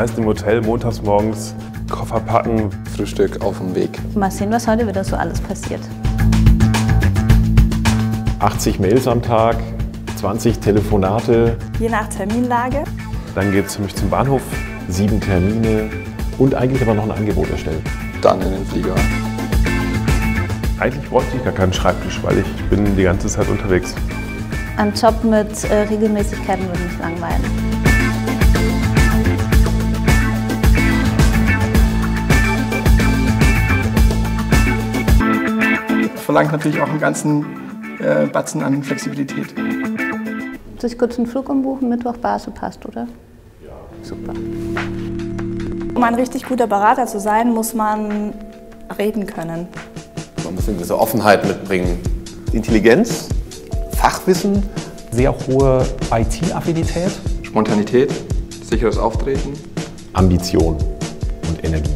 meist im Hotel montags morgens, Koffer packen, Frühstück auf dem Weg. Mal sehen, was heute wieder so alles passiert. 80 Mails am Tag, 20 Telefonate. Je nach Terminlage. Dann geht es für mich zum Bahnhof, 7 Termine und eigentlich aber noch ein Angebot erstellen. Dann in den Flieger. Eigentlich bräuchte ich gar keinen Schreibtisch, weil ich bin die ganze Zeit unterwegs. Ein Job mit Regelmäßigkeiten würde mich langweilen. Verlangt natürlich auch einen ganzen Batzen an Flexibilität. Sich kurz einen Flug umbuchen, Mittwoch Basel passt, oder? Ja. Super. Um ein richtig guter Berater zu sein, muss man reden können. Man muss eine gewisse Offenheit mitbringen. Intelligenz, Fachwissen, sehr hohe IT-Affinität, Spontanität, sicheres Auftreten, Ambition und Energie.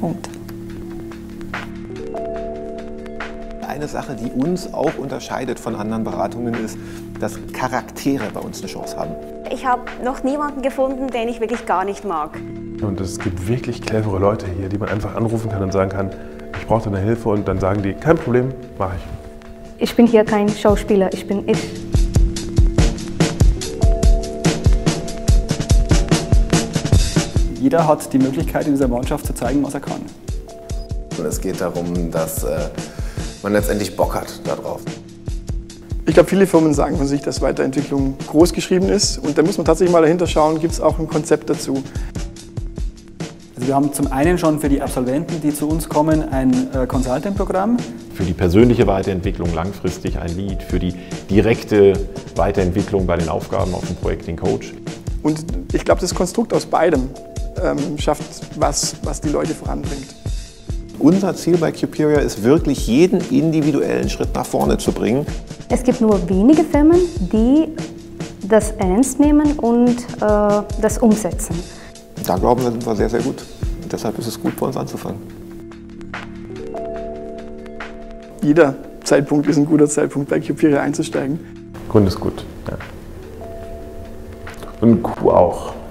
Punkt. Eine Sache, die uns auch unterscheidet von anderen Beratungen, ist, dass Charaktere bei uns eine Chance haben. Ich habe noch niemanden gefunden, den ich wirklich gar nicht mag. Und es gibt wirklich clevere Leute hier, die man einfach anrufen kann und sagen kann, ich brauche deine Hilfe, und dann sagen die, kein Problem, mache ich. Ich bin hier kein Schauspieler, ich bin ich. Jeder hat die Möglichkeit, in dieser Mannschaft zu zeigen, was er kann. Und es geht darum, dass man letztendlich Bock hat darauf. Ich glaube, viele Firmen sagen von sich, dass Weiterentwicklung groß geschrieben ist. Und da muss man tatsächlich mal dahinter schauen, gibt es auch ein Konzept dazu. Also wir haben zum einen schon für die Absolventen, die zu uns kommen, ein Consulting-Programm. Für die persönliche Weiterentwicklung langfristig ein Lead, für die direkte Weiterentwicklung bei den Aufgaben auf dem Projekt den Coach. Und ich glaube, das Konstrukt aus beidem schafft was, was die Leute voranbringt. Unser Ziel bei Q_PERIOR ist wirklich, jeden individuellen Schritt nach vorne zu bringen. Es gibt nur wenige Firmen, die das ernst nehmen und das umsetzen. Da glauben wir, sind wir sehr, sehr gut. Und deshalb ist es gut, bei uns anzufangen. Jeder Zeitpunkt ist ein guter Zeitpunkt, bei Q_PERIOR einzusteigen. Grund ist gut, ja. Und Q auch.